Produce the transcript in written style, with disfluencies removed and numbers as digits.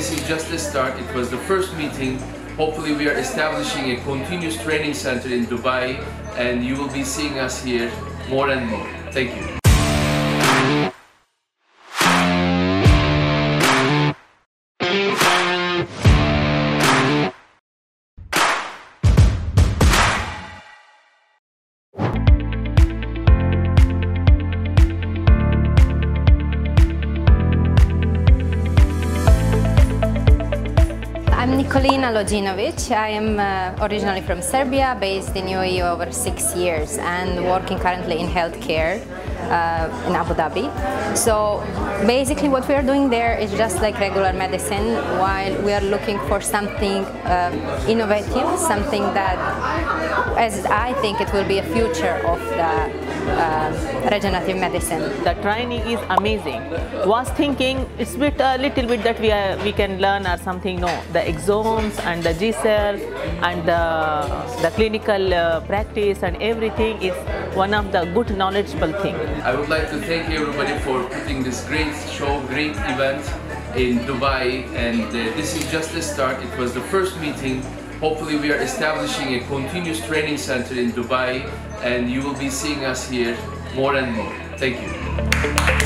this is just the start. It was the first meeting. Hopefully we are establishing a continuous training center in Dubai, and you will be seeing us here more and more. Thank you. I'm Nikolina Loginovic. I am originally from Serbia, based in UAE over 6 years, and working currently in healthcare in Abu Dhabi. So basically what we are doing there is just like regular medicine, while we are looking for something innovative, something that, as I think, it will be a future of the regenerative medicine. The training is amazing. Was thinking it's bit a little bit that we can learn or something. No, the exomes and the G cells and the clinical practice and everything is one of the good knowledgeable thing. I would like to thank everybody for putting this great show, great event in Dubai, and this is just the start. It was the first meeting. Hopefully we are establishing a continuous training center in Dubai, and you will be seeing us here more and more. Thank you.